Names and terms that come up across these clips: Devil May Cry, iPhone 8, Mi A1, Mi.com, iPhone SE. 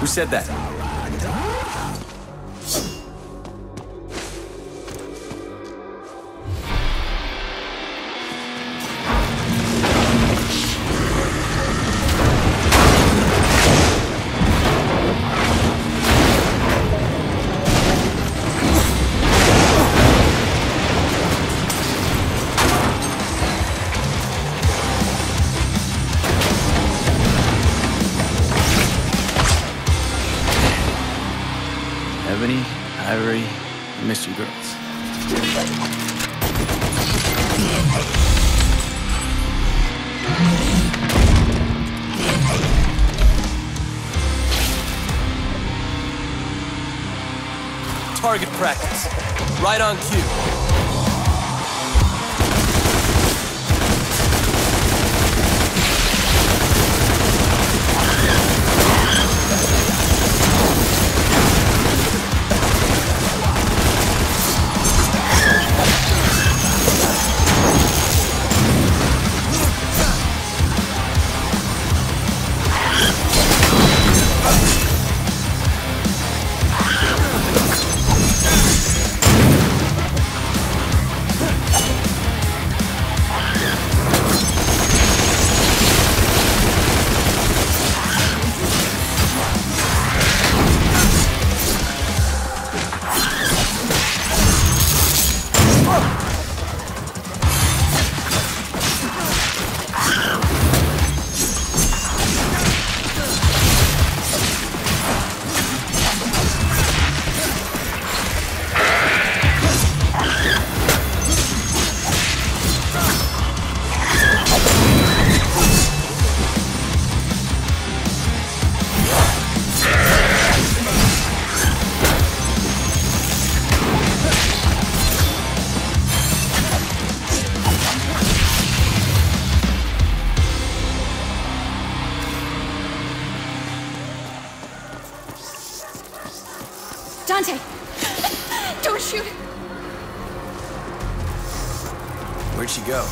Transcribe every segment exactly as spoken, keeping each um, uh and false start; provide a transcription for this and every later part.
Who said that? Ebony, Ivory, I miss you girls. Target practice. Right on cue. Dante! Don't shoot! Where'd she go?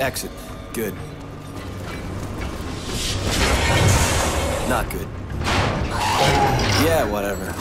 Exit. Good. Not good. Yeah, whatever.